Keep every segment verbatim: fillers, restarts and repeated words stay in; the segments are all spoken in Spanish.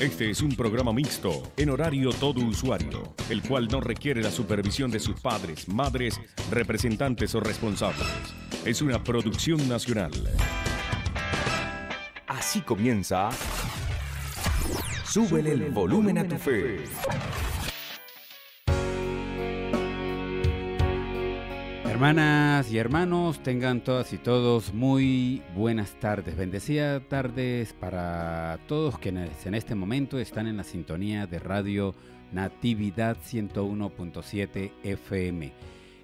Este es un programa mixto, en horario todo usuario, el cual no requiere la supervisión de sus padres, madres, representantes o responsables. Es una producción nacional. Así comienza... Súbele el volumen a tu fe. Hermanas y hermanos, tengan todas y todos muy buenas tardes. Bendecidas tardes para todos quienes en este momento están en la sintonía de Radio Natividad ciento uno punto siete F M.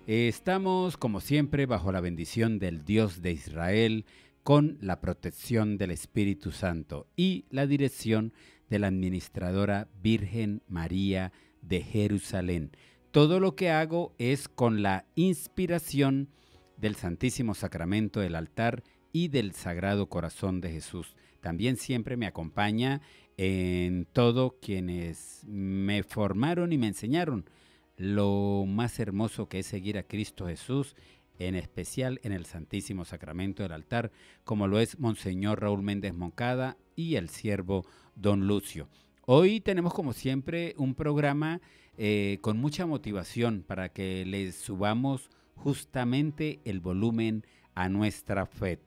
Estamos, como siempre, bajo la bendición del Dios de Israel, con la protección del Espíritu Santo y la dirección de la administradora Virgen María de Jerusalén. Todo lo que hago es con la inspiración del Santísimo Sacramento del altar y del Sagrado Corazón de Jesús. También siempre me acompaña en todo quienes me formaron y me enseñaron lo más hermoso que es seguir a Cristo Jesús, en especial en el Santísimo Sacramento del altar, como lo es Monseñor Raúl Méndez Moncada y el siervo Don Lucio. Hoy tenemos, como siempre, un programa eh, con mucha motivación para que les subamos justamente el volumen a nuestra fe.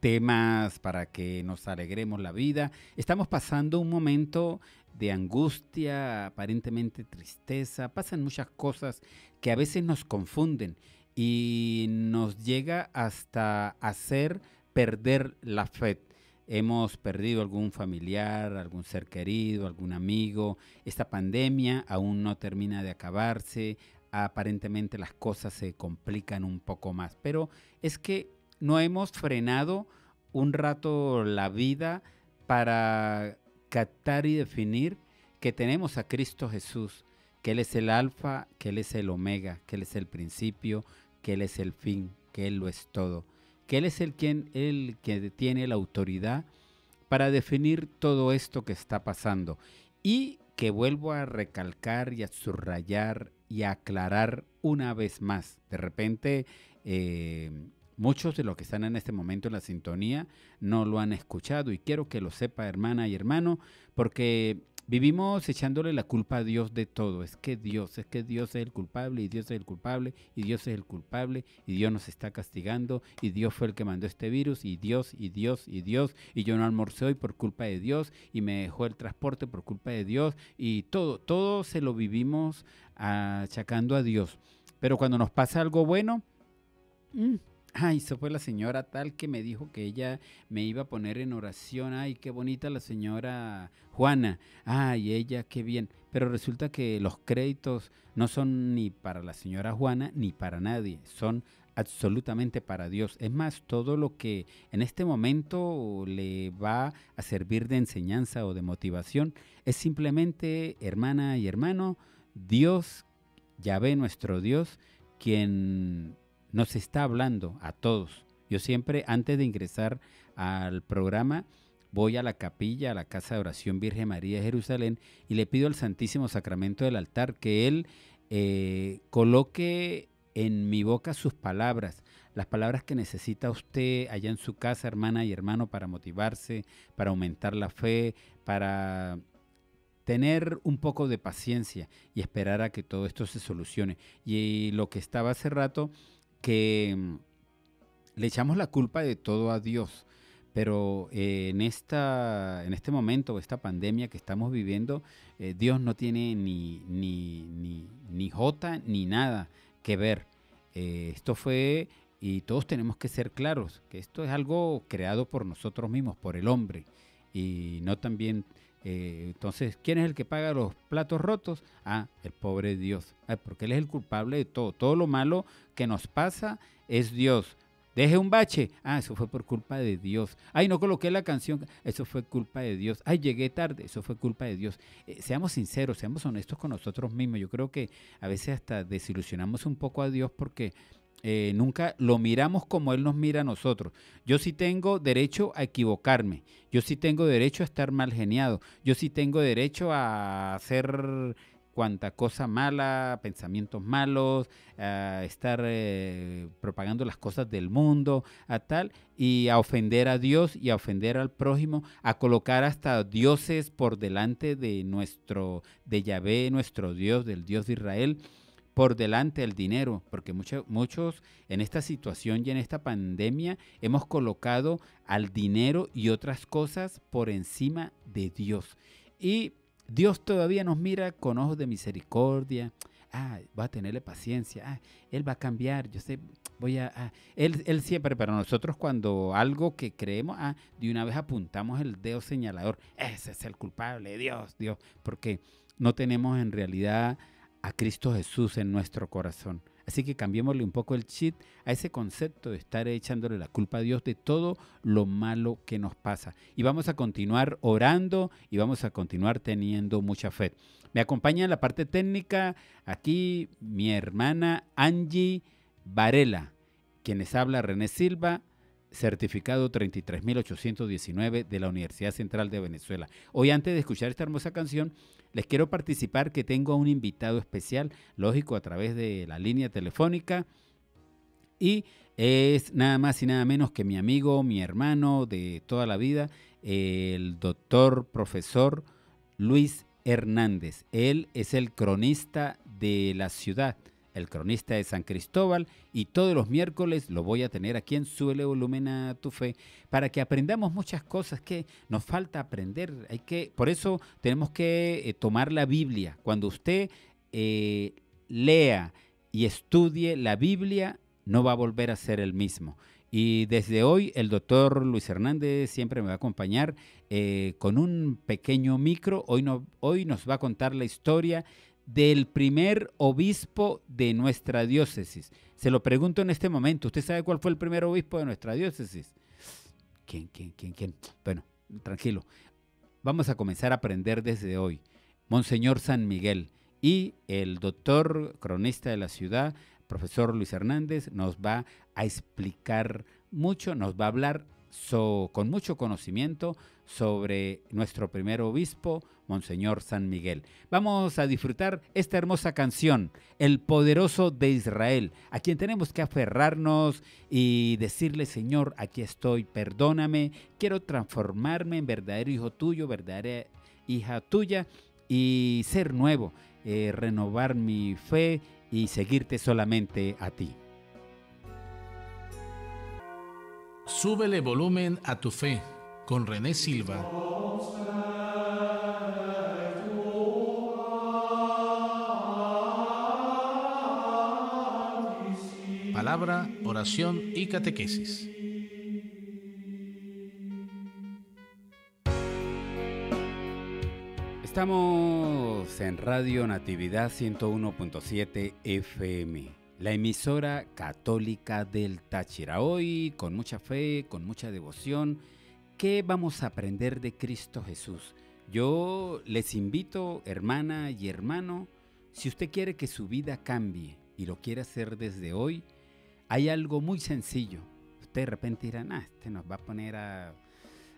Temas para que nos alegremos la vida. Estamos pasando un momento de angustia, aparentemente tristeza. Pasan muchas cosas que a veces nos confunden y nos llega hasta hacer perder la fe. Hemos perdido algún familiar, algún ser querido, algún amigo. Esta pandemia aún no termina de acabarse. Aparentemente las cosas se complican un poco más. Pero es que no hemos frenado un rato la vida para captar y definir que tenemos a Cristo Jesús, que Él es el alfa, que Él es el omega, que Él es el principio, que Él es el fin, que Él lo es todo. Que Él es el, quien, el que tiene la autoridad para definir todo esto que está pasando. Y que vuelvo a recalcar y a subrayar y a aclarar una vez más. De repente, eh, muchos de los que están en este momento en la sintonía no lo han escuchado. Y quiero que lo sepa, hermana y hermano, porque vivimos echándole la culpa a Dios de todo. Es que Dios, es que Dios es el culpable, y Dios es el culpable, y Dios es el culpable, y Dios nos está castigando, y Dios fue el que mandó este virus, y Dios, y Dios, y Dios, y yo no almorcé hoy por culpa de Dios, y me dejó el transporte por culpa de Dios, y todo, todo se lo vivimos achacando a Dios. Pero cuando nos pasa algo bueno, mmm, ay, eso fue la señora tal que me dijo que ella me iba a poner en oración. Ay, qué bonita la señora Juana. Ay, ella, qué bien. Pero resulta que los créditos no son ni para la señora Juana ni para nadie. Son absolutamente para Dios. Es más, todo lo que en este momento le va a servir de enseñanza o de motivación es simplemente, hermana y hermano, Dios, Yahvé, nuestro Dios, quien nos está hablando a todos. Yo siempre, antes de ingresar al programa, voy a la capilla, a la Casa de Oración Virgen María de Jerusalén, y le pido al Santísimo Sacramento del altar que Él eh, coloque en mi boca sus palabras, las palabras que necesita usted allá en su casa, hermana y hermano, para motivarse, para aumentar la fe, para tener un poco de paciencia y esperar a que todo esto se solucione. Y lo que estaba hace rato, que le echamos la culpa de todo a Dios, pero eh, en, esta, en este momento, esta pandemia que estamos viviendo, eh, Dios no tiene ni, ni, ni, ni jota ni nada que ver. Eh, esto fue, y todos tenemos que ser claros, que esto es algo creado por nosotros mismos, por el hombre, y no también... Eh, entonces, ¿quién es el que paga los platos rotos? Ah, el pobre Dios. Ay, porque Él es el culpable de todo. Todo lo malo que nos pasa es Dios. Deje un bache. Ah, eso fue por culpa de Dios. Ay, no coloqué la canción. Eso fue culpa de Dios. Ay, llegué tarde. Eso fue culpa de Dios. Eh, seamos sinceros, seamos honestos con nosotros mismos. Yo creo que a veces hasta desilusionamos un poco a Dios porque eh, nunca lo miramos como Él nos mira a nosotros. Yo sí tengo derecho a equivocarme. Yo sí tengo derecho a estar mal geniado. Yo sí tengo derecho a hacer cuanta cosa mala, pensamientos malos, a estar eh, propagando las cosas del mundo, a tal, y a ofender a Dios y a ofender al prójimo, a colocar hasta dioses por delante de nuestro, de Yahvé, nuestro Dios, del Dios de Israel, por delante del dinero, porque muchos, muchos en esta situación y en esta pandemia hemos colocado al dinero y otras cosas por encima de Dios. Y Dios todavía nos mira con ojos de misericordia. Ah, va a tenerle paciencia. Ah, Él va a cambiar. Yo sé, voy a... Ah. Él, él siempre, pero nosotros cuando algo que creemos, ah, de una vez apuntamos el dedo señalador. Ese es el culpable, Dios, Dios. Porque no tenemos en realidad a Cristo Jesús en nuestro corazón. Así que cambiémosle un poco el chip a ese concepto de estar echándole la culpa a Dios de todo lo malo que nos pasa. Y vamos a continuar orando y vamos a continuar teniendo mucha fe. Me acompaña en la parte técnica aquí mi hermana Angie Varela, quien les habla René Silva, certificado treinta y tres mil ochocientos diecinueve de la Universidad Central de Venezuela. Hoy, antes de escuchar esta hermosa canción, les quiero participar que tengo a un invitado especial, lógico, a través de la línea telefónica, y es nada más y nada menos que mi amigo, mi hermano de toda la vida, el doctor profesor Luis Hernández. Él es el cronista de la ciudad, el cronista de San Cristóbal, y todos los miércoles lo voy a tener aquí en Súbele Volumen a tu Fe para que aprendamos muchas cosas que nos falta aprender. Hay que, por eso tenemos que eh, tomar la Biblia. Cuando usted eh, lea y estudie la Biblia, no va a volver a ser el mismo. Y desde hoy el doctor Luis Hernández siempre me va a acompañar eh, con un pequeño micro. Hoy, no, hoy nos va a contar la historia del primer obispo de nuestra diócesis. Se lo pregunto en este momento. ¿Usted sabe cuál fue el primer obispo de nuestra diócesis? ¿Quién, quién, quién, quién? Bueno, tranquilo. Vamos a comenzar a aprender desde hoy. Monseñor San Miguel y el doctor cronista de la ciudad, profesor Luis Hernández, nos va a explicar mucho, nos va a hablar so, con mucho conocimiento sobre nuestro primer obispo, Monseñor San Miguel. Vamos a disfrutar esta hermosa canción, El Poderoso de Israel, a quien tenemos que aferrarnos y decirle: Señor, aquí estoy, perdóname, quiero transformarme en verdadero hijo tuyo, verdadera hija tuya, y ser nuevo, eh, renovar mi fe y seguirte solamente a ti. Súbele volumen a tu fe con René Silva. Palabra, oración y catequesis. Estamos en Radio Natividad ciento uno punto siete F M, la emisora católica del Táchira. Hoy, con mucha fe, con mucha devoción, ¿qué vamos a aprender de Cristo Jesús? Yo les invito, hermana y hermano, si usted quiere que su vida cambie y lo quiere hacer desde hoy, hay algo muy sencillo. Usted de repente dirá, ah, este nos va a poner a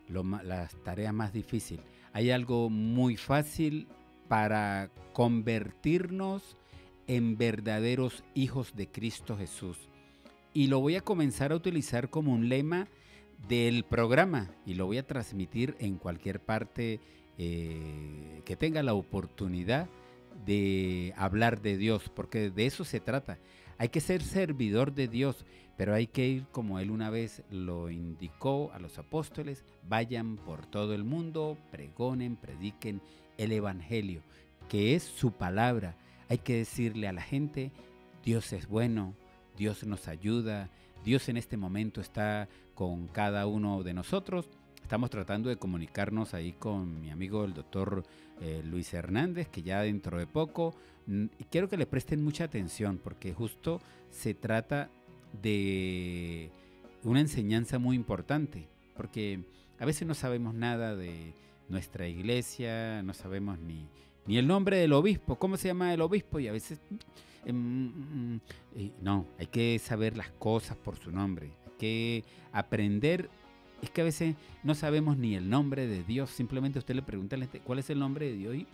lo, las tareas más difíciles. Hay algo muy fácil para convertirnos en verdaderos hijos de Cristo Jesús. Y lo voy a comenzar a utilizar como un lema del programa y lo voy a transmitir en cualquier parte eh, que tenga la oportunidad de hablar de Dios, porque de eso se trata. Hay que ser servidor de Dios, pero hay que ir como Él una vez lo indicó a los apóstoles: vayan por todo el mundo, pregonen, prediquen el Evangelio, que es su palabra. Hay que decirle a la gente: Dios es bueno, Dios nos ayuda, Dios en este momento está con cada uno de nosotros. Estamos tratando de comunicarnos ahí con mi amigo el doctor eh, Luis Hernández, que ya dentro de poco... Y quiero que le presten mucha atención, porque justo se trata de una enseñanza muy importante, porque a veces no sabemos nada de nuestra iglesia, no sabemos ni, ni el nombre del obispo, cómo se llama el obispo, y a veces... Eh, eh, no, hay que saber las cosas por su nombre, hay que aprender. Es que a veces no sabemos ni el nombre de Dios, simplemente usted le pregunta a la gente cuál es el nombre de Dios y...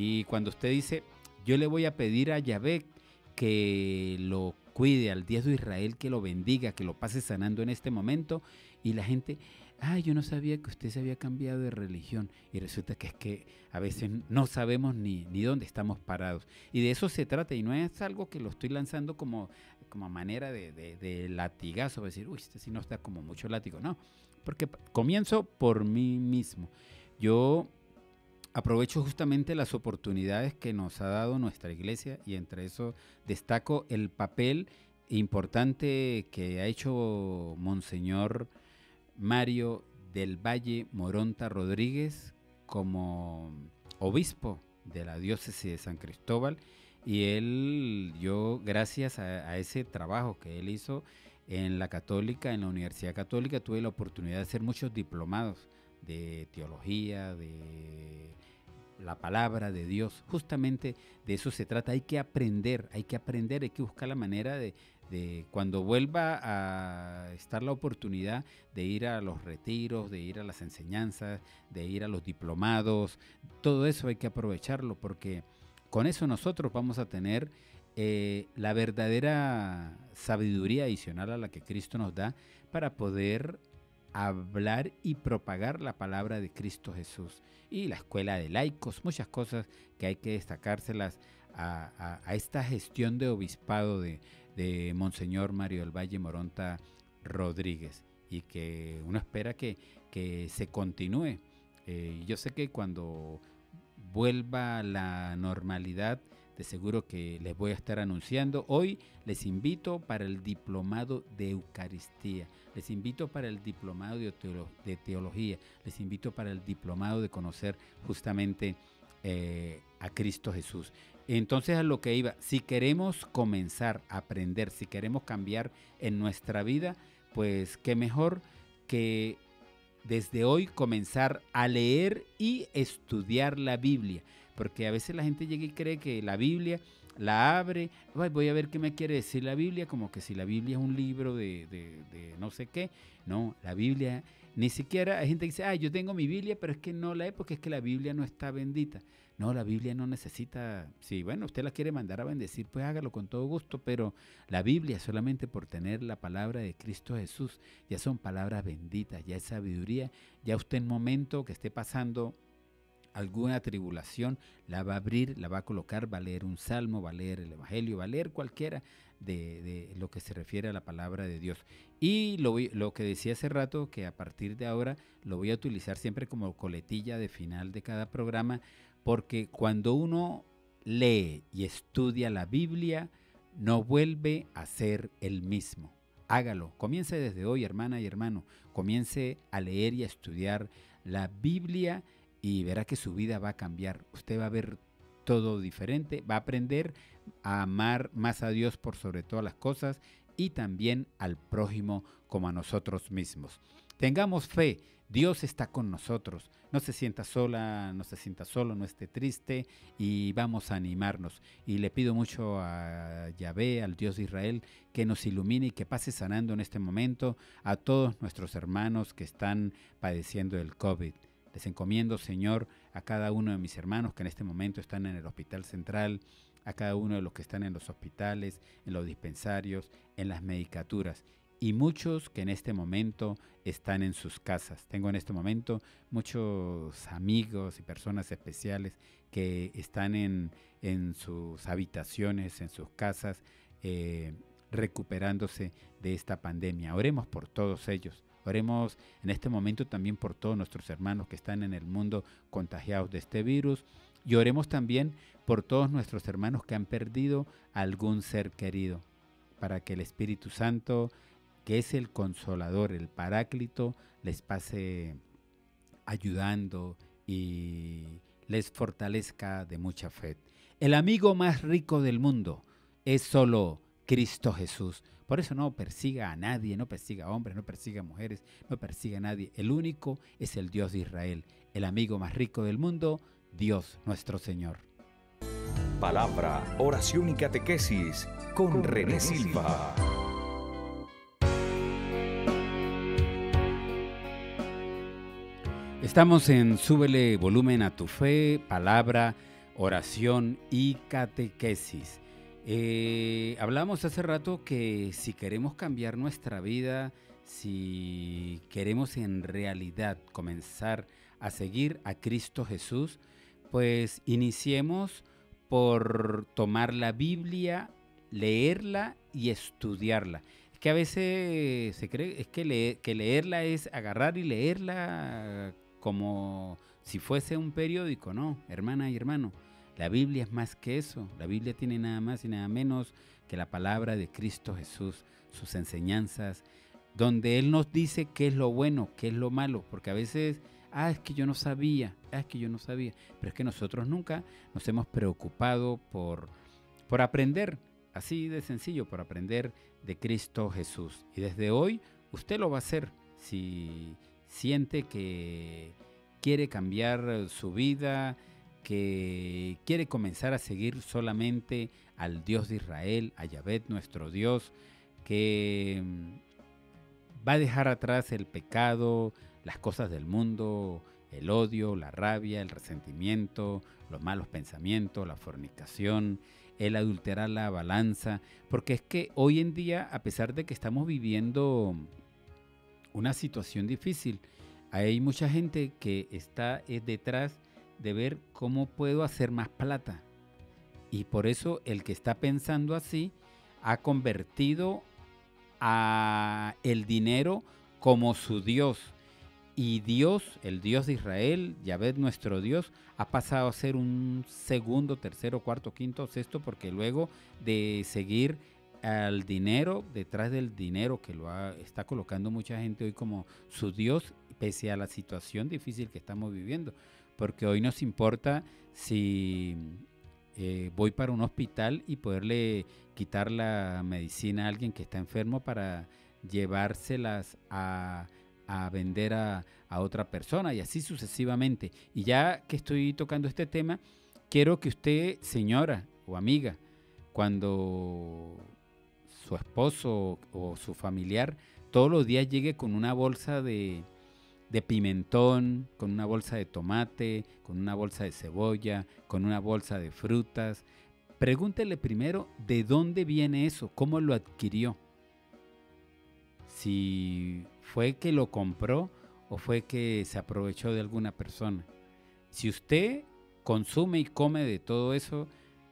Y cuando usted dice, yo le voy a pedir a Yahvé que lo cuide, al Dios de Israel que lo bendiga, que lo pase sanando en este momento, y la gente, ay, yo no sabía que usted se había cambiado de religión, y resulta que es que a veces no sabemos ni, ni dónde estamos parados, y de eso se trata, y no es algo que lo estoy lanzando como, como manera de, de, de latigazo, decir, uy, este sí no está como mucho látigo, no, porque comienzo por mí mismo. Yo aprovecho justamente las oportunidades que nos ha dado nuestra iglesia, y entre eso destaco el papel importante que ha hecho Monseñor Mario del Valle Moronta Rodríguez como obispo de la diócesis de San Cristóbal, y él, yo gracias a, a ese trabajo que él hizo en la Católica, en la Universidad Católica, tuve la oportunidad de hacer muchos diplomados de teología, de la palabra de Dios. Justamente de eso se trata, hay que aprender, hay que aprender, hay que buscar la manera de, de cuando vuelva a estar la oportunidad de ir a los retiros, de ir a las enseñanzas, de ir a los diplomados, todo eso hay que aprovecharlo, porque con eso nosotros vamos a tener eh, la verdadera sabiduría adicional a la que Cristo nos da para poder hablar y propagar la palabra de Cristo Jesús, y la escuela de laicos, muchas cosas que hay que destacárselas a, a, a esta gestión de obispado de, de Monseñor Mario del Valle Moronta Rodríguez, y que uno espera que, que se continúe. Eh, yo sé que cuando vuelva la normalidad, de seguro que les voy a estar anunciando. Hoy les invito para el diplomado de Eucaristía, les invito para el diplomado de, teolo de Teología, les invito para el diplomado de conocer justamente eh, a Cristo Jesús. Entonces, a lo que iba, si queremos comenzar a aprender, si queremos cambiar en nuestra vida, pues qué mejor que desde hoy comenzar a leer y estudiar la Biblia. Porque a veces la gente llega y cree que la Biblia la abre, voy a ver qué me quiere decir la Biblia, como que si la Biblia es un libro de, de, de no sé qué. No, la Biblia, ni siquiera hay gente que dice, ah, yo tengo mi Biblia, pero es que no la he, porque es que la Biblia no está bendita. No, la Biblia no necesita, si bueno, usted la quiere mandar a bendecir, pues hágalo con todo gusto, pero la Biblia, solamente por tener la palabra de Cristo Jesús, ya son palabras benditas, ya es sabiduría, ya usted en momento que esté pasando alguna tribulación, la va a abrir, la va a colocar, va a leer un salmo, va a leer el evangelio, va a leer cualquiera de, de lo que se refiere a la palabra de Dios. Y lo, lo que decía hace rato, que a partir de ahora lo voy a utilizar siempre como coletilla de final de cada programa, porque cuando uno lee y estudia la Biblia, no vuelve a ser el mismo. Hágalo, comience desde hoy, hermana y hermano, comience a leer y a estudiar la Biblia, y verá que su vida va a cambiar. Usted va a ver todo diferente, va a aprender a amar más a Dios por sobre todas las cosas, y también al prójimo como a nosotros mismos. Tengamos fe, Dios está con nosotros. No se sienta sola, no se sienta solo, no esté triste, y vamos a animarnos. Y le pido mucho a Yahvé, al Dios de Israel, que nos ilumine y que pase sanando en este momento a todos nuestros hermanos que están padeciendo el COVID. Les encomiendo, Señor, a cada uno de mis hermanos que en este momento están en el hospital central, a cada uno de los que están en los hospitales, en los dispensarios, en las medicaturas, y muchos que en este momento están en sus casas. Tengo en este momento muchos amigos y personas especiales que están en, en sus habitaciones, en sus casas, eh, recuperándose de esta pandemia. Oremos por todos ellos. Oremos en este momento también por todos nuestros hermanos que están en el mundo contagiados de este virus, y oremos también por todos nuestros hermanos que han perdido algún ser querido, para que el Espíritu Santo, que es el Consolador, el Paráclito, les pase ayudando y les fortalezca de mucha fe. El amigo más rico del mundo es solo Cristo Jesús. Por eso no persiga a nadie, no persiga a hombres, no persiga a mujeres, no persiga a nadie. El único es el Dios de Israel, el amigo más rico del mundo, Dios nuestro Señor. Palabra, oración y catequesis con, con René Silva. Estamos en Súbele Volumen a tu Fe, Palabra, oración y catequesis. Eh, hablamos hace rato que si queremos cambiar nuestra vida, si queremos en realidad comenzar a seguir a Cristo Jesús, pues iniciemos por tomar la Biblia, leerla y estudiarla. Es que a veces se cree es que, leer, que leerla es agarrar y leerla como si fuese un periódico. No, hermana y hermano, la Biblia es más que eso. La Biblia tiene nada más y nada menos que la palabra de Cristo Jesús, sus enseñanzas, donde Él nos dice qué es lo bueno, qué es lo malo, porque a veces... Ah, es que yo no sabía, ah, es que yo no sabía. Pero es que nosotros nunca nos hemos preocupado por, por aprender, así de sencillo, por aprender de Cristo Jesús. Y desde hoy usted lo va a hacer si siente que quiere cambiar su vida, que quiere comenzar a seguir solamente al Dios de Israel, a Yahvé, nuestro Dios, que va a dejar atrás el pecado, las cosas del mundo, el odio, la rabia, el resentimiento, los malos pensamientos, la fornicación, el adulterar la balanza. Porque es que hoy en día, a pesar de que estamos viviendo una situación difícil, hay mucha gente que está detrás de ver cómo puedo hacer más plata. Y por eso el que está pensando así ha convertido a el dinero como su Dios. Y Dios, el Dios de Israel, Yahvé nuestro Dios, ha pasado a ser un segundo, tercero, cuarto, quinto, sexto, porque luego de seguir al dinero, detrás del dinero que lo ha, está colocando mucha gente hoy como su Dios, pese a la situación difícil que estamos viviendo. Porque hoy nos importa si eh, voy para un hospital y poderle quitar la medicina a alguien que está enfermo para llevárselas a... a vender a, a otra persona y así sucesivamente. Y ya que estoy tocando este tema, quiero que usted, señora o amiga, cuando su esposo o su familiar todos los días llegue con una bolsa de, de pimentón, con una bolsa de tomate, con una bolsa de cebolla, con una bolsa de frutas, pregúntele primero de dónde viene eso, cómo lo adquirió. Si fue que lo compró o fue que se aprovechó de alguna persona. Si usted consume y come de todo eso,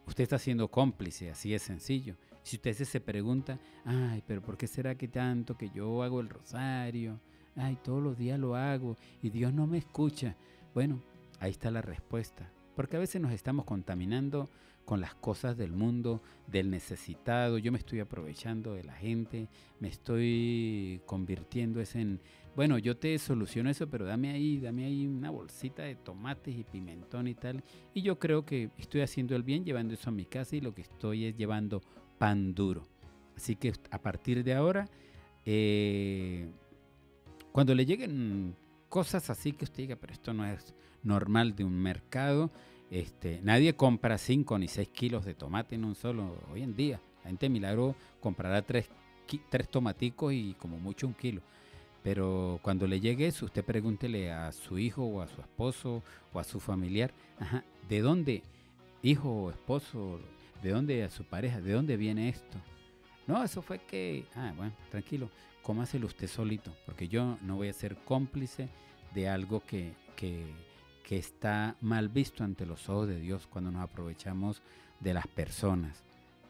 usted está siendo cómplice, así es sencillo. Si usted se pregunta, ay, pero ¿por qué será que tanto que yo hago el rosario? Ay, todos los días lo hago y Dios no me escucha. Bueno, ahí está la respuesta. Porque a veces nos estamos contaminando con las cosas del mundo, del necesitado. Yo me estoy aprovechando de la gente, me estoy convirtiendo en, bueno, yo te soluciono eso, pero dame ahí, dame ahí una bolsita de tomates y pimentón y tal. Y yo creo que estoy haciendo el bien llevando eso a mi casa y lo que estoy es llevando pan duro. Así que a partir de ahora, eh, cuando le lleguen cosas así que usted diga, pero esto no es normal de un mercado, este, nadie compra cinco ni seis kilos de tomate en un solo hoy en día. La gente de milagro comprará tres, tres tomaticos y como mucho un kilo. Pero cuando le llegue eso, usted pregúntele a su hijo o a su esposo o a su familiar, ajá, ¿de dónde, hijo o esposo, de dónde a su pareja, de dónde viene esto? No, eso fue que... Ah, bueno, tranquilo, cómaselo usted solito, porque yo no voy a ser cómplice de algo que... que que está mal visto ante los ojos de Dios cuando nos aprovechamos de las personas.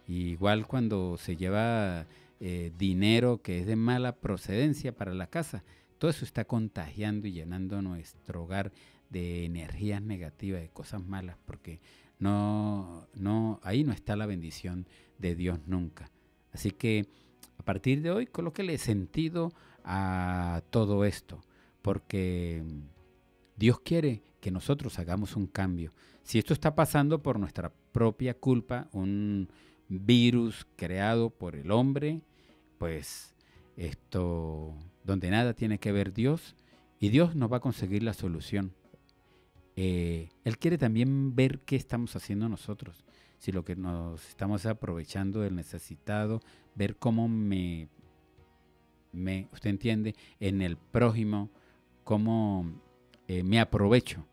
Y igual cuando se lleva eh, dinero que es de mala procedencia para la casa, todo eso está contagiando y llenando nuestro hogar de energías negativas, de cosas malas, porque no, no, ahí no está la bendición de Dios nunca. Así que a partir de hoy colóquele sentido a todo esto, porque Dios quiere que nosotros hagamos un cambio. Si esto está pasando por nuestra propia culpa, un virus creado por el hombre, pues esto, donde nada tiene que ver Dios, y Dios nos va a conseguir la solución. Eh, él quiere también ver qué estamos haciendo nosotros, si lo que nos estamos aprovechando del necesitado, ver cómo me, me usted entiende, en el prójimo, cómo eh, me aprovecho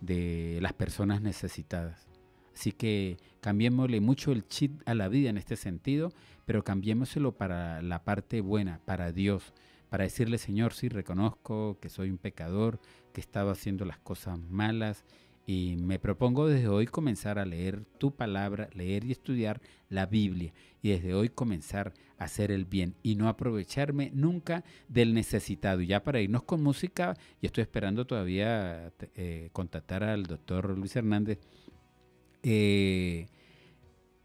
de las personas necesitadas. Así que cambiémosle mucho el chip a la vida en este sentido, pero cambiémoselo para la parte buena, para Dios, para decirle: Señor, sí reconozco que soy un pecador, que he estado haciendo las cosas malas, y me propongo desde hoy comenzar a leer tu palabra, leer y estudiar la Biblia, y desde hoy comenzar a hacer el bien y no aprovecharme nunca del necesitado. Y ya para irnos con música, y estoy esperando todavía eh, contactar al doctor Luis Hernández. Eh,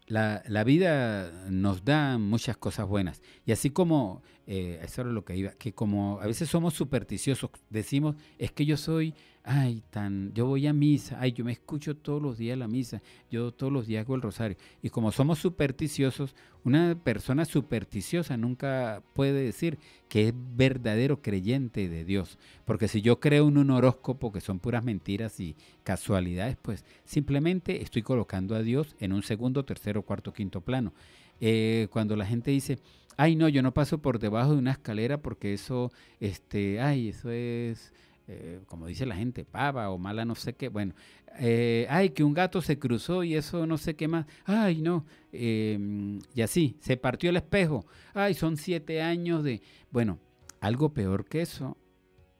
la, la vida nos da muchas cosas buenas, y así como eh, eso era lo que iba, que como a veces somos supersticiosos, decimos: es que yo soy, ay, tan, yo voy a misa, ay, yo me escucho todos los días la misa, yo todos los días hago el rosario. Y como somos supersticiosos, una persona supersticiosa nunca puede decir que es verdadero creyente de Dios, porque si yo creo en un horóscopo que son puras mentiras y casualidades, pues simplemente estoy colocando a Dios en un segundo, tercero, cuarto, quinto plano. Eh, cuando la gente dice: ay, no, yo no paso por debajo de una escalera porque eso, este, ay, eso es... Eh, como dice la gente, pava o mala no sé qué, bueno, eh, ay, que un gato se cruzó y eso no sé qué más, ay, no, eh, y así, se partió el espejo, ay, son siete años de, bueno, algo peor que eso,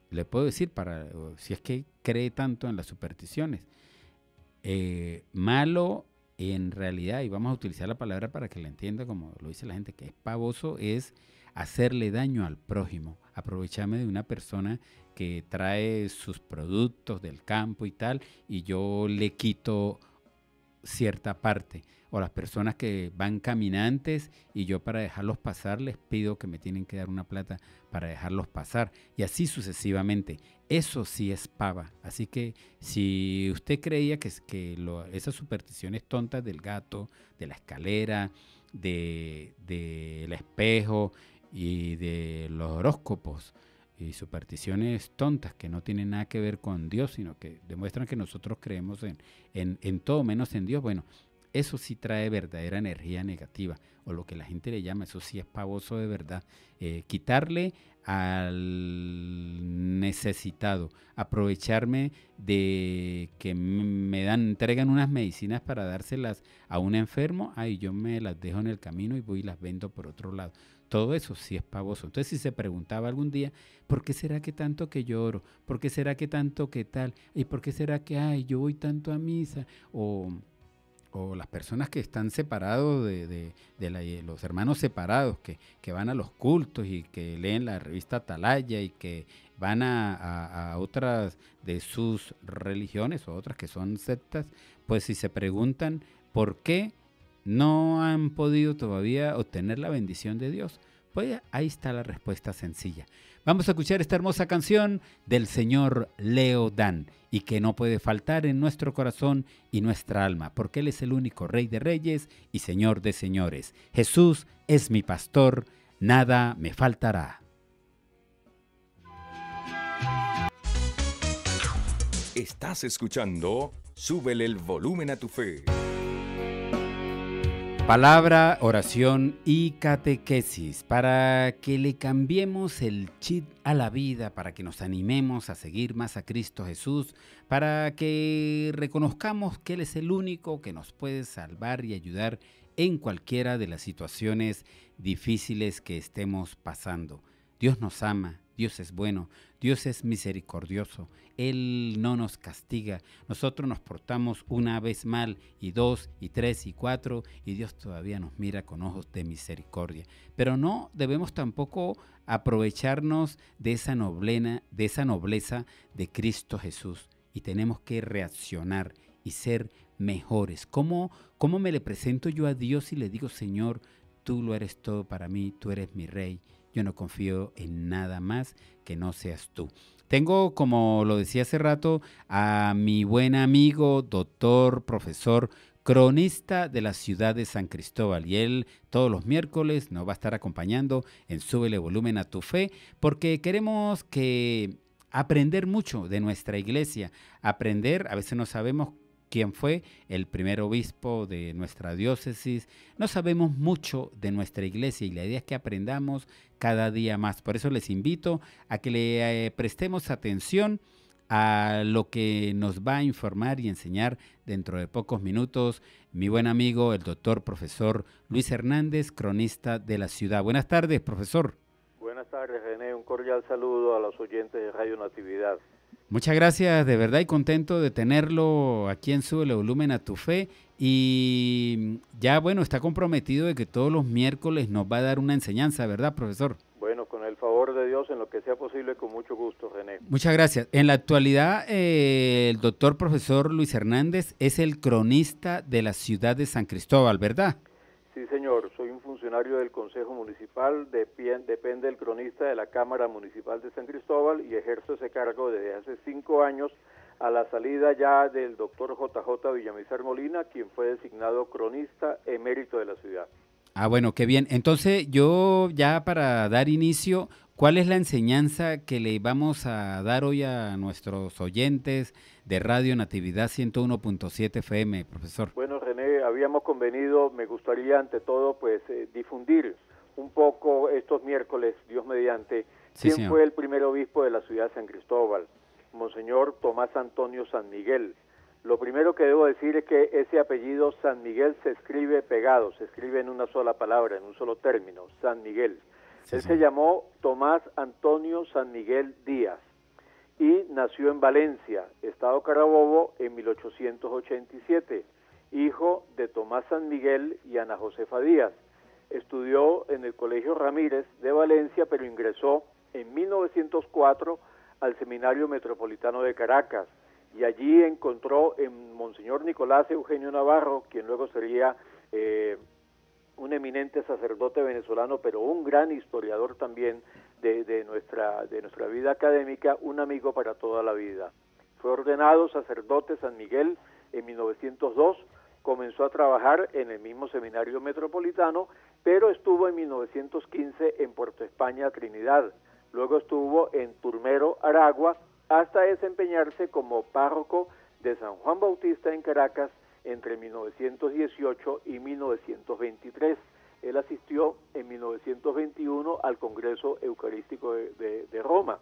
le puedo decir, para si es que cree tanto en las supersticiones, eh, malo en realidad, y vamos a utilizar la palabra para que la entienda como lo dice la gente, que es pavoso, es hacerle daño al prójimo, aprovecharme de una persona que trae sus productos del campo y tal, y yo le quito cierta parte. O las personas que van caminantes y yo, para dejarlos pasar, les pido que me tienen que dar una plata para dejarlos pasar. Y así sucesivamente. Eso sí es pava. Así que si usted creía que, que lo, esas supersticiones tontas del gato, de la escalera, de, del espejo y de los horóscopos, y supersticiones tontas que no tienen nada que ver con Dios, sino que demuestran que nosotros creemos en, en, en todo menos en Dios, bueno, eso sí trae verdadera energía negativa, o lo que la gente le llama, eso sí es pavoso de verdad, eh, quitarle al necesitado, aprovecharme de que me dan, entregan unas medicinas para dárselas a un enfermo, ay, yo me las dejo en el camino y voy y las vendo por otro lado. Todo eso sí es pavoso. Entonces, si se preguntaba algún día, ¿por qué será que tanto que lloro? ¿Por qué será que tanto que tal? ¿Y por qué será que, ay, yo voy tanto a misa? O, o las personas que están separados, de, de, de, la, de los hermanos separados, que, que van a los cultos y que leen la revista Atalaya y que van a, a, a otras de sus religiones o otras que son sectas, pues si se preguntan por qué no han podido todavía obtener la bendición de Dios, pues ahí está la respuesta sencilla. Vamos a escuchar esta hermosa canción del señor Leo Dan, y que no puede faltar en nuestro corazón y nuestra alma, porque Él es el único Rey de Reyes y Señor de Señores. Jesús es mi pastor, nada me faltará. Estás escuchando Súbele el Volumen a tu Fe. Palabra, oración y catequesis para que le cambiemos el chip a la vida, para que nos animemos a seguir más a Cristo Jesús, para que reconozcamos que Él es el único que nos puede salvar y ayudar en cualquiera de las situaciones difíciles que estemos pasando. Dios nos ama, Dios es bueno, Dios es misericordioso, Él no nos castiga, nosotros nos portamos una vez mal, y dos, y tres, y cuatro, y Dios todavía nos mira con ojos de misericordia. Pero no debemos tampoco aprovecharnos de esa nobleza, de esa nobleza de Cristo Jesús, y tenemos que reaccionar y ser mejores. ¿Cómo, cómo me le presento yo a Dios y le digo: Señor, tú lo eres todo para mí, tú eres mi Rey? Yo no confío en nada más que no seas tú. Tengo, como lo decía hace rato, a mi buen amigo, doctor, profesor, cronista de la ciudad de San Cristóbal. Y él todos los miércoles nos va a estar acompañando en Súbele Volumen a tu Fe, porque queremos que aprender mucho de nuestra iglesia. Aprender, a veces no sabemos quién fue el primer obispo de nuestra diócesis, no sabemos mucho de nuestra iglesia, y la idea es que aprendamos cada día más. Por eso les invito a que le eh, prestemos atención a lo que nos va a informar y enseñar dentro de pocos minutos mi buen amigo, el doctor profesor Luis Hernández, cronista de la ciudad. Buenas tardes, profesor. Buenas tardes, René. Un cordial saludo a los oyentes de Radio Natividad. Muchas gracias, de verdad, y contento de tenerlo aquí en Súbele Volumen a tu Fe. Y ya, bueno, está comprometido de que todos los miércoles nos va a dar una enseñanza, ¿verdad, profesor? Bueno, con el favor de Dios, en lo que sea posible, con mucho gusto, René. Muchas gracias. En la actualidad, eh, el doctor profesor Luis Hernández es el cronista de la ciudad de San Cristóbal, ¿verdad? Sí, señor. Soy un funcionario del Consejo Municipal, de, depende del cronista de la Cámara Municipal de San Cristóbal y ejerzo ese cargo desde hace cinco años a la salida ya del doctor J J Villamizar Molina, quien fue designado cronista emérito de la ciudad. Ah, bueno, qué bien. Entonces, yo ya para dar inicio, ¿cuál es la enseñanza que le vamos a dar hoy a nuestros oyentes de Radio Natividad ciento uno punto siete F M, profesor? Bueno, René, habíamos convenido, me gustaría ante todo pues eh, difundir un poco estos miércoles, Dios mediante, sí, quién señor. Fue el primer obispo de la ciudad de San Cristóbal, Monseñor Tomás Antonio San Miguel. Lo primero que debo decir es que ese apellido San Miguel se escribe pegado, se escribe en una sola palabra, en un solo término, San Miguel. Sí, Él sí. se llamó Tomás Antonio San Miguel Díaz y nació en Valencia, Estado Carabobo, en mil ochocientos ochenta y siete, hijo de Tomás San Miguel y Ana Josefa Díaz. Estudió en el Colegio Ramírez de Valencia, pero ingresó en mil novecientos cuatro al Seminario Metropolitano de Caracas, y allí encontró en Monseñor Nicolás Eugenio Navarro, quien luego sería eh, un eminente sacerdote venezolano, pero un gran historiador también de, de, nuestra, de nuestra vida académica, un amigo para toda la vida. Fue ordenado sacerdote San Miguel en mil novecientos dos, comenzó a trabajar en el mismo seminario metropolitano, pero estuvo en mil novecientos quince en Puerto España, Trinidad, luego estuvo en Turmero, Aragua, hasta desempeñarse como párroco de San Juan Bautista en Caracas entre mil novecientos dieciocho y mil novecientos veintitrés. Él asistió en mil novecientos veintiuno al Congreso Eucarístico de, de, de Roma.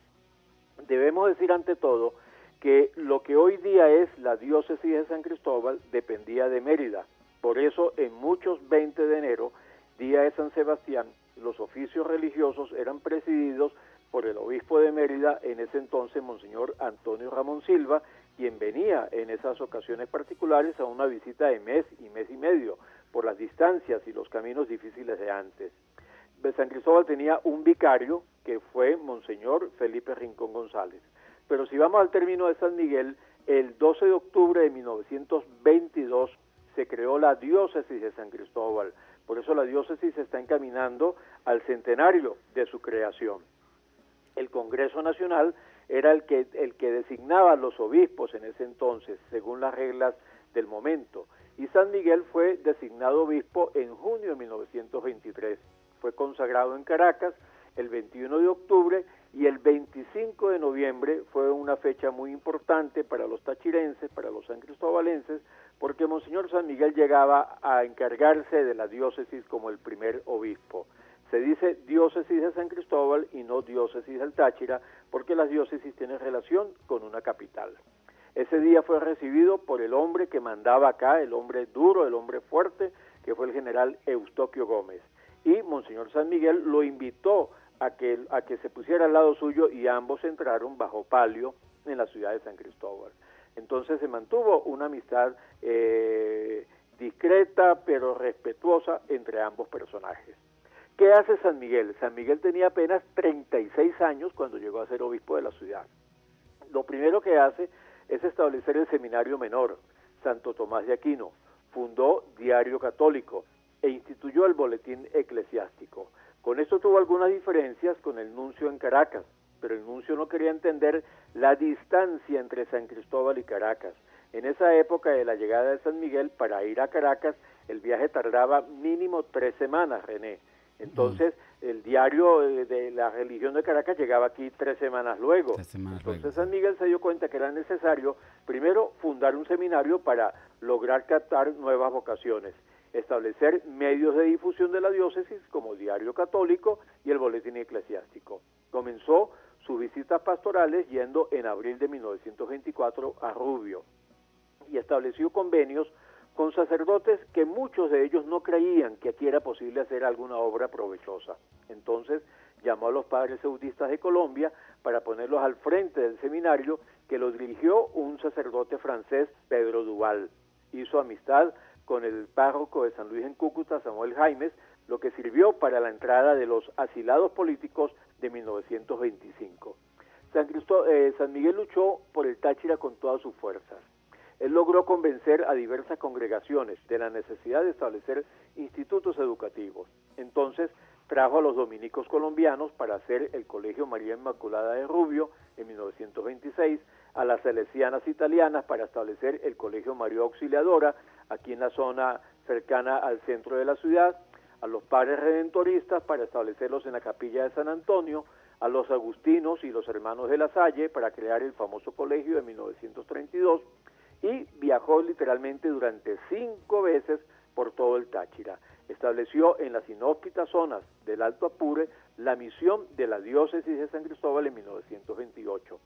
Debemos decir ante todo que lo que hoy día es la diócesis de San Cristóbal dependía de Mérida. Por eso en muchos veinte de enero, día de San Sebastián, los oficios religiosos eran presididos por el obispo de Mérida, en ese entonces Monseñor Antonio Ramón Silva, quien venía en esas ocasiones particulares a una visita de mes y mes y medio, por las distancias y los caminos difíciles de antes. San Cristóbal tenía un vicario, que fue Monseñor Felipe Rincón González. Pero si vamos al término de San Miguel, el doce de octubre de mil novecientos veintidós se creó la diócesis de San Cristóbal. Por eso la diócesis está encaminando al centenario de su creación. El Congreso Nacional era el que, el que designaba a los obispos en ese entonces, según las reglas del momento. Y San Miguel fue designado obispo en junio de mil novecientos veintitrés. Fue consagrado en Caracas el veintiuno de octubre y el veinticinco de noviembre fue una fecha muy importante para los tachirenses, para los sancristóbalenses, porque Monseñor San Miguel llegaba a encargarse de la diócesis como el primer obispo. Se dice diócesis de San Cristóbal y no diócesis del Táchira, porque las diócesis tienen relación con una capital. Ese día fue recibido por el hombre que mandaba acá, el hombre duro, el hombre fuerte, que fue el general Eustoquio Gómez. Y Monseñor San Miguel lo invitó a que, a que se pusiera al lado suyo y ambos entraron bajo palio en la ciudad de San Cristóbal. Entonces se mantuvo una amistad eh, discreta pero respetuosa entre ambos personajes. ¿Qué hace San Miguel? San Miguel tenía apenas treinta y seis años cuando llegó a ser obispo de la ciudad. Lo primero que hace es establecer el Seminario Menor, Santo Tomás de Aquino, fundó Diario Católico e instituyó el Boletín Eclesiástico. Con esto tuvo algunas diferencias con el nuncio en Caracas, pero el nuncio no quería entender la distancia entre San Cristóbal y Caracas. En esa época de la llegada de San Miguel, para ir a Caracas, el viaje tardaba mínimo tres semanas, René. Entonces, el diario de la religión de Caracas llegaba aquí tres semanas luego. Tres semanas Entonces, luego. San Miguel se dio cuenta que era necesario, primero, fundar un seminario para lograr captar nuevas vocaciones, establecer medios de difusión de la diócesis como Diario Católico y el Boletín Eclesiástico. Comenzó sus visitas pastorales yendo en abril de mil novecientos veinticuatro a Rubio, y estableció convenios con sacerdotes que muchos de ellos no creían que aquí era posible hacer alguna obra provechosa. Entonces llamó a los padres seudistas de Colombia para ponerlos al frente del seminario, que lo dirigió un sacerdote francés, Pedro Duval. Hizo amistad con el párroco de San Luis en Cúcuta, Samuel Jaimez, lo que sirvió para la entrada de los asilados políticos de mil novecientos veinticinco. San, Cristó- eh, San Miguel luchó por el Táchira con todas sus fuerzas. Él logró convencer a diversas congregaciones de la necesidad de establecer institutos educativos. Entonces trajo a los dominicos colombianos para hacer el Colegio María Inmaculada de Rubio en mil novecientos veintiséis, a las salesianas italianas para establecer el Colegio María Auxiliadora, aquí en la zona cercana al centro de la ciudad, a los padres redentoristas para establecerlos en la capilla de San Antonio, a los agustinos y los hermanos de la Salle para crear el famoso colegio de mil novecientos treinta y dos, y viajó literalmente durante cinco veces por todo el Táchira. Estableció en las inhóspitas zonas del Alto Apure la misión de la Diócesis de San Cristóbal en mil novecientos veintiocho.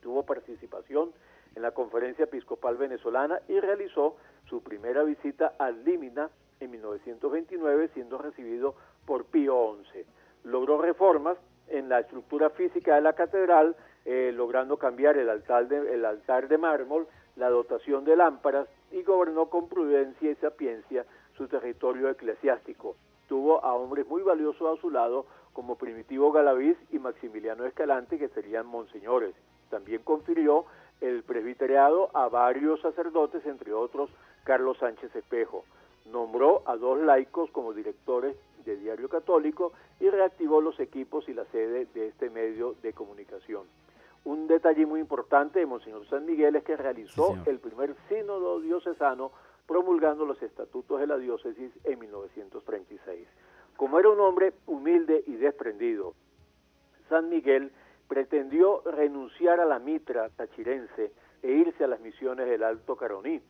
Tuvo participación en la Conferencia Episcopal Venezolana y realizó su primera visita a Límina en mil novecientos veintinueve, siendo recibido por Pío once. Logró reformas en la estructura física de la catedral, eh, logrando cambiar el altar, de, el altar de mármol, la dotación de lámparas, y gobernó con prudencia y sapiencia su territorio eclesiástico. Tuvo a hombres muy valiosos a su lado, como Primitivo Galaviz y Maximiliano Escalante, que serían monseñores. También confirió el presbiteriado a varios sacerdotes, entre otros Carlos Sánchez Espejo. Nombró a dos laicos como directores de Diario Católico y reactivó los equipos y la sede de este medio de comunicación. Un detalle muy importante de Monseñor San Miguel es que realizó sí, el primer sínodo diocesano, promulgando los estatutos de la diócesis en mil novecientos treinta y seis. Como era un hombre humilde y desprendido, San Miguel pretendió renunciar a la mitra tachirense e irse a las misiones del Alto Caroní.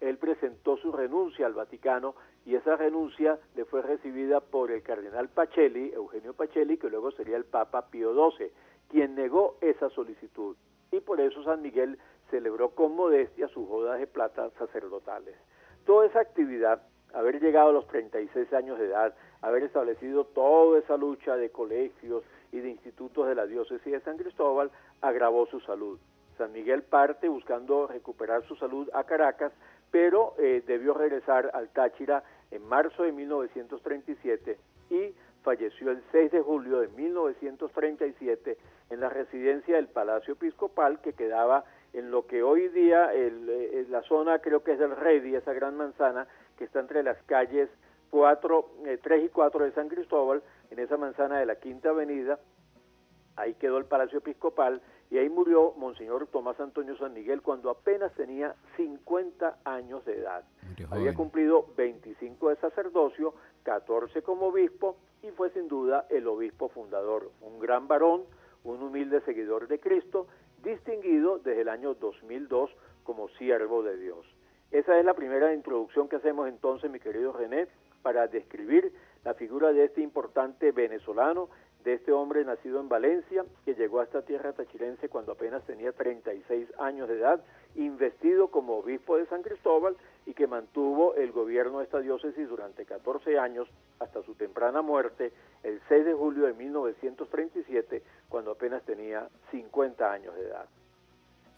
Él presentó su renuncia al Vaticano y esa renuncia le fue recibida por el cardenal Pacelli, Eugenio Pacelli, que luego sería el Papa Pío doce, quien negó esa solicitud, y por eso San Miguel celebró con modestia sus bodas de plata sacerdotales. Toda esa actividad, haber llegado a los treinta y seis años de edad, haber establecido toda esa lucha de colegios y de institutos de la diócesis de San Cristóbal, agravó su salud. San Miguel parte buscando recuperar su salud a Caracas, pero eh, debió regresar al Táchira en marzo de mil novecientos treinta y siete y falleció el seis de julio de mil novecientos treinta y siete en la residencia del Palacio Episcopal, que quedaba en lo que hoy día el, el, la zona, creo que es del Redi, esa gran manzana que está entre las calles cuatro, tres y cuatro de San Cristóbal, en esa manzana de la Quinta Avenida. Ahí quedó el Palacio Episcopal y ahí murió Monseñor Tomás Antonio San Miguel cuando apenas tenía cincuenta años de edad. Había cumplido veinticinco de sacerdocio, catorce como obispo, y fue sin duda el obispo fundador, un gran varón, un humilde seguidor de Cristo, distinguido desde el año dos mil dos como siervo de Dios. Esa es la primera introducción que hacemos entonces, mi querido René, para describir la figura de este importante venezolano, de este hombre nacido en Valencia, que llegó a esta tierra tachirense cuando apenas tenía treinta y seis años de edad, investido como obispo de San Cristóbal y que mantuvo el gobierno de esta diócesis durante catorce años, hasta su temprana muerte, el seis de julio de mil novecientos treinta y siete, cuando apenas tenía cincuenta años de edad.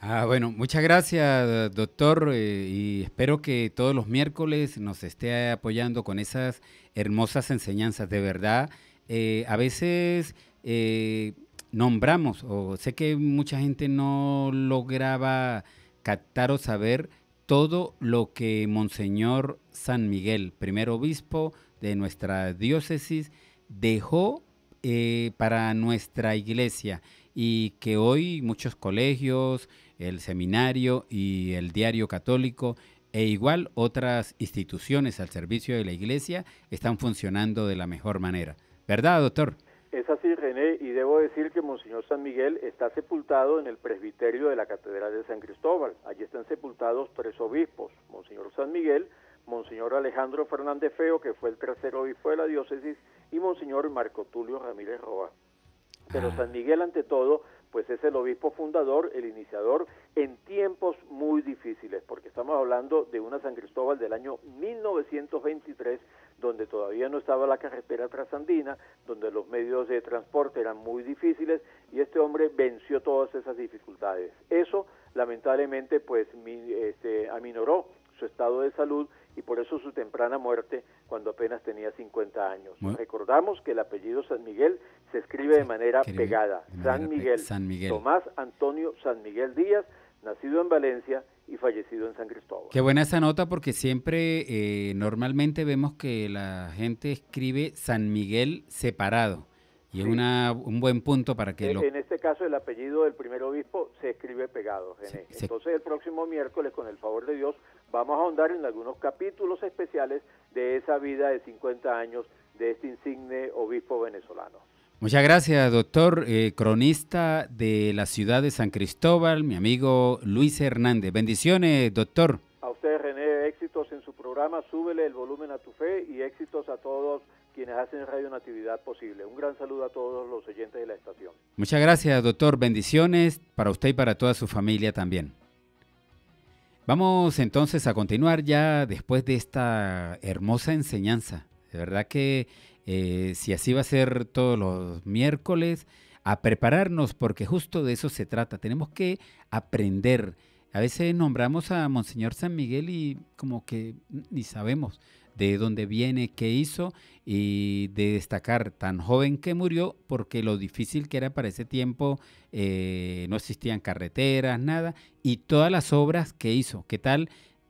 Ah, bueno, muchas gracias, doctor, eh, y espero que todos los miércoles nos esté apoyando con esas hermosas enseñanzas, de verdad. Eh, a veces eh, nombramos, o sé que mucha gente no lograba captar o saber todo lo que Monseñor San Miguel, primer obispo de nuestra diócesis, dejó eh, para nuestra iglesia, y que hoy muchos colegios, el seminario y el Diario Católico e igual otras instituciones al servicio de la iglesia están funcionando de la mejor manera. ¿Verdad, doctor? Es así, René, y debo decir que Monseñor San Miguel está sepultado en el presbiterio de la Catedral de San Cristóbal. Allí están sepultados tres obispos, Monseñor San Miguel, Monseñor Alejandro Fernández Feo, que fue el tercer obispo de la diócesis, y Monseñor Marco Tulio Ramírez Roa. Pero San Miguel, ante todo, pues es el obispo fundador, el iniciador, en tiempos muy difíciles, porque estamos hablando de una San Cristóbal del año mil novecientos veintitrés, donde todavía no estaba la carretera transandina, donde los medios de transporte eran muy difíciles, y este hombre venció todas esas dificultades. Eso, lamentablemente, pues este, aminoró su estado de salud, y por eso su temprana muerte cuando apenas tenía cincuenta años. Bueno. Recordamos que el apellido San Miguel se escribe se de manera escribe, pegada. De manera San, Miguel, San Miguel, Tomás Antonio San Miguel Díaz, nacido en Valencia y fallecido en San Cristóbal. Qué buena esa nota, porque siempre, eh, normalmente vemos que la gente escribe San Miguel separado. Y es sí. una, un buen punto para que... En, lo... en este caso el apellido del primer obispo se escribe pegado, René. Sí, sí. Entonces el próximo miércoles, con el favor de Dios, vamos a ahondar en algunos capítulos especiales de esa vida de cincuenta años de este insigne obispo venezolano. Muchas gracias, doctor, eh, cronista de la ciudad de San Cristóbal, mi amigo Luis Hernández. Bendiciones, doctor. A usted, René, éxitos en su programa, súbele el volumen a tu fe, y éxitos a todos quienes hacen Radio Natividad posible. Un gran saludo a todos los oyentes de la estación. Muchas gracias, doctor. Bendiciones para usted y para toda su familia también. Vamos entonces a continuar ya después de esta hermosa enseñanza. De verdad que eh, si así va a ser todos los miércoles, a prepararnos, porque justo de eso se trata. Tenemos que aprender. A veces nombramos a Monseñor San Miguel y como que ni sabemos de dónde viene, qué hizo, y de destacar tan joven que murió, porque lo difícil que era para ese tiempo, eh, no existían carreteras, nada, y todas las obras que hizo. ¿Qué tal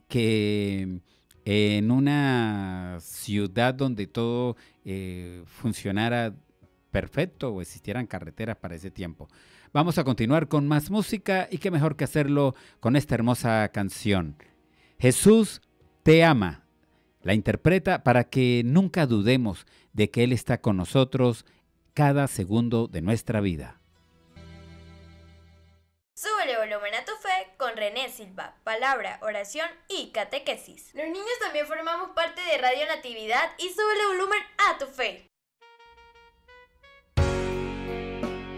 que eh, en una ciudad donde todo eh, funcionara perfecto o existieran carreteras para ese tiempo? Vamos a continuar con más música, y qué mejor que hacerlo con esta hermosa canción. Jesús te ama. La interpreta para que nunca dudemos de que Él está con nosotros cada segundo de nuestra vida. Súbele volumen a tu fe con René Silva, palabra, oración y catequesis. Los niños también formamos parte de Radio Natividad, y súbele volumen a tu fe.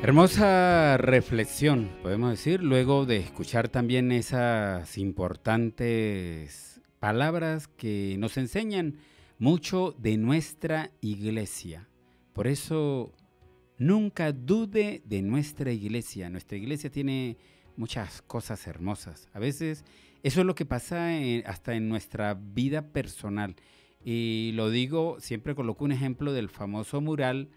Hermosa reflexión, podemos decir, luego de escuchar también esas importantes palabras que nos enseñan mucho de nuestra iglesia. Por eso, nunca dude de nuestra iglesia. Nuestra iglesia tiene muchas cosas hermosas. A veces eso es lo que pasa en, hasta en nuestra vida personal. Y lo digo, siempre coloco un ejemplo del famoso mural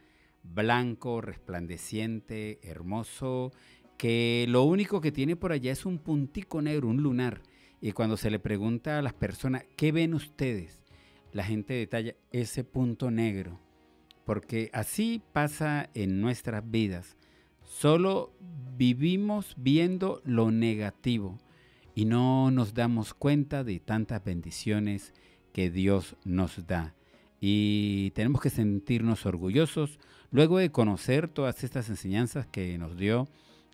blanco, resplandeciente, hermoso, que lo único que tiene por allá es un puntico negro, un lunar. Y cuando se le pregunta a las personas, ¿qué ven ustedes?, la gente detalla ese punto negro, porque así pasa en nuestras vidas. Solo vivimos viendo lo negativo y no nos damos cuenta de tantas bendiciones que Dios nos da. Y tenemos que sentirnos orgullosos luego de conocer todas estas enseñanzas que nos dio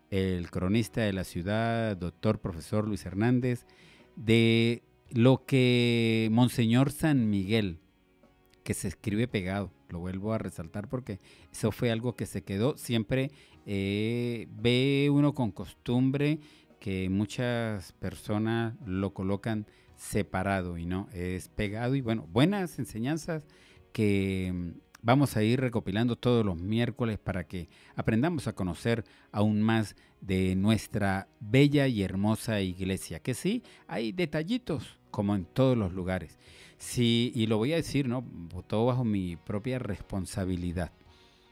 el cronista de la ciudad, doctor profesor Luis Hernández, de lo que Monseñor San Miguel, que se escribe pegado, lo vuelvo a resaltar porque eso fue algo que se quedó. Siempre eh, ve uno con costumbre que muchas personas lo colocan separado, y no, es pegado. Y bueno, buenas enseñanzas que vamos a ir recopilando todos los miércoles para que aprendamos a conocer aún más de nuestra bella y hermosa iglesia. Que sí, hay detallitos como en todos los lugares. Sí, y lo voy a decir, ¿no?, todo bajo mi propia responsabilidad.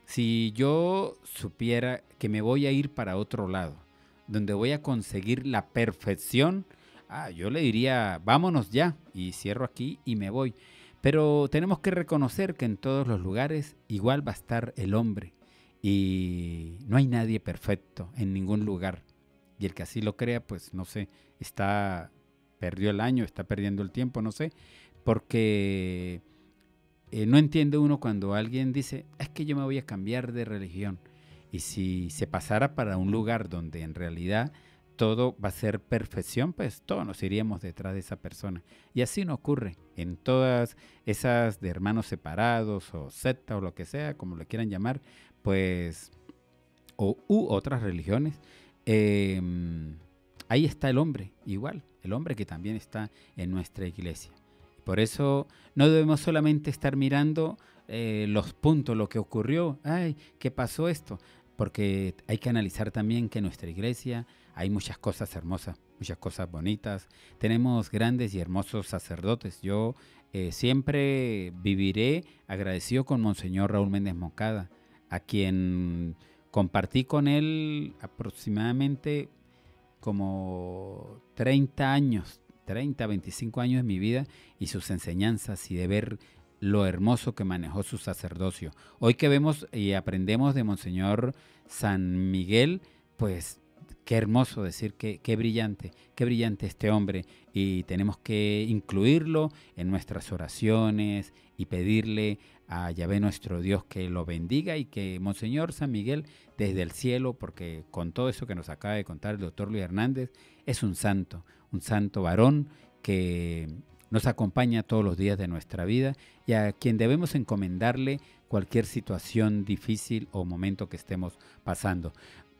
Si yo supiera que me voy a ir para otro lado, donde voy a conseguir la perfección, ah, yo le diría, vámonos ya, y cierro aquí y me voy. Pero tenemos que reconocer que en todos los lugares igual va a estar el hombre, y no hay nadie perfecto en ningún lugar. Y el que así lo crea, pues no sé, está perdió el año, está perdiendo el tiempo, no sé, porque eh, no entiende uno cuando alguien dice, es que yo me voy a cambiar de religión. Y si se pasara para un lugar donde en realidad todo va a ser perfección, pues todos nos iríamos detrás de esa persona. Y así no ocurre en todas esas de hermanos separados o sectas o lo que sea, como lo quieran llamar. Pues o u otras religiones, eh, ahí está el hombre, igual, el hombre que también está en nuestra iglesia. Por eso no debemos solamente estar mirando eh, los puntos, lo que ocurrió, ay, ¿qué pasó esto? Porque hay que analizar también que en nuestra iglesia hay muchas cosas hermosas, muchas cosas bonitas. Tenemos grandes y hermosos sacerdotes. Yo eh, siempre viviré agradecido con Monseñor Raúl Méndez Moncada, a quien compartí con él aproximadamente como treinta años, treinta, veinticinco años de mi vida, y sus enseñanzas y de ver lo hermoso que manejó su sacerdocio. Hoy que vemos y aprendemos de Monseñor San Miguel, pues qué hermoso decir, que, qué brillante, qué brillante este hombre. Y tenemos que incluirlo en nuestras oraciones y pedirle a Yahvé nuestro Dios que lo bendiga, y que Monseñor San Miguel desde el cielo, porque con todo eso que nos acaba de contar el doctor Luis Hernández, es un santo, un santo varón que nos acompaña todos los días de nuestra vida y a quien debemos encomendarle cualquier situación difícil o momento que estemos pasando.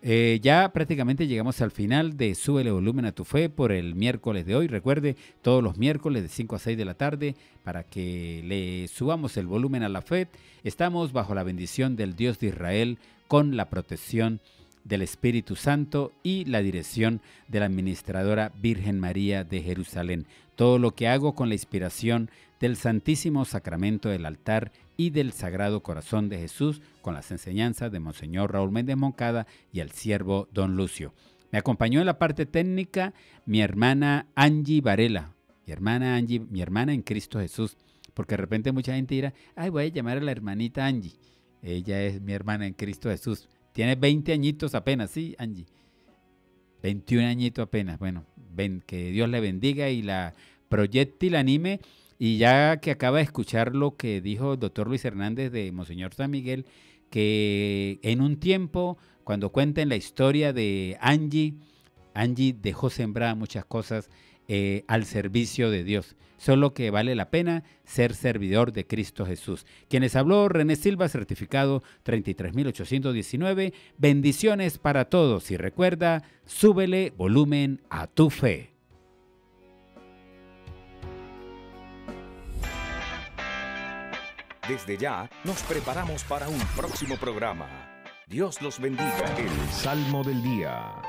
Eh, ya prácticamente llegamos al final de Súbele Volumen a tu Fe por el miércoles de hoy. Recuerde, todos los miércoles de cinco a seis de la tarde, para que le subamos el volumen a la fe. Estamos bajo la bendición del Dios de Israel, con la protección del Espíritu Santo y la dirección de la administradora Virgen María de Jerusalén. Todo lo que hago con la inspiración del Santísimo Sacramento del altar y del Sagrado Corazón de Jesús, con las enseñanzas de Monseñor Raúl Méndez Moncada y el siervo Don Lucio. Me acompañó en la parte técnica mi hermana Angie Varela, mi hermana Angie, mi hermana en Cristo Jesús, porque de repente mucha gente dirá, ay, voy a llamar a la hermanita Angie. Ella es mi hermana en Cristo Jesús. Tiene veinte añitos apenas, ¿sí, Angie? veintiún añitos apenas. Bueno, ven, que Dios le bendiga y la proyecte y la anime. Y ya que acaba de escuchar lo que dijo el doctor Luis Hernández de Monseñor San Miguel, que en un tiempo, cuando cuenten la historia de Angie, Angie dejó sembradas muchas cosas eh, al servicio de Dios. Solo que vale la pena ser servidor de Cristo Jesús. Quienes habló, René Silva, certificado treinta y tres mil ochocientos diecinueve. Bendiciones para todos y recuerda, súbele volumen a tu fe. Desde ya nos preparamos para un próximo programa. Dios los bendiga. El Salmo del Día.